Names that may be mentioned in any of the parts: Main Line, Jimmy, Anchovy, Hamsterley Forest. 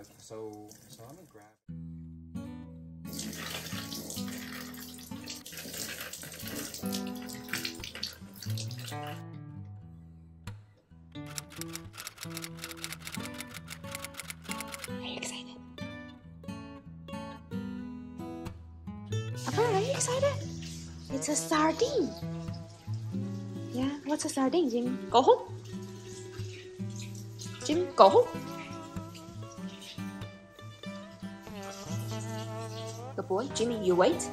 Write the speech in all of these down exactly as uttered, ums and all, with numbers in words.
Uh, so, so I'm gonna grab. Are you excited? Papa, are you excited? It's a sardine. Yeah, what's a sardine, Jimmy? Go home. Jimmy, go home. Good boy, Jimmy, you wait.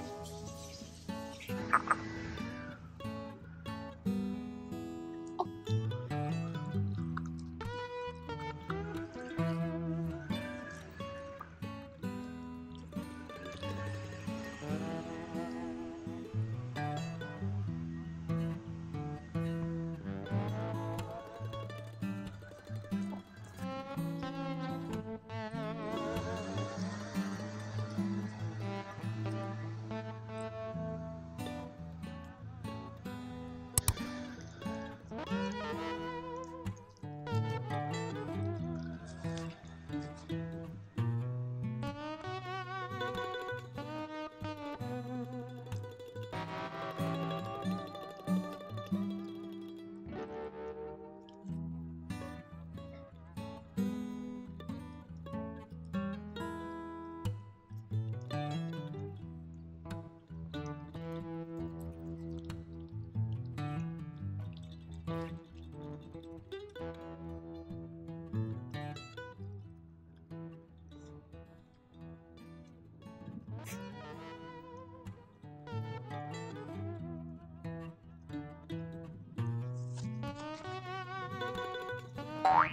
Oh.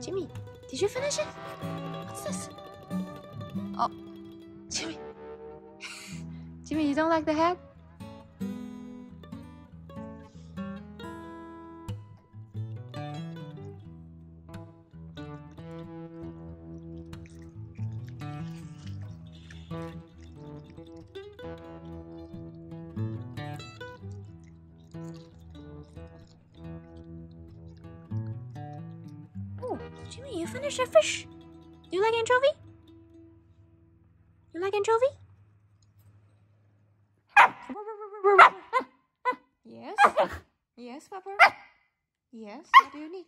Jimmy, did you finish it? What's this? Oh, Jimmy. Jimmy, you don't like the head? Jimmy, you finished your fish. Do you like anchovy? You like anchovy? Yes. Yes, Papa. Yes, what do you need?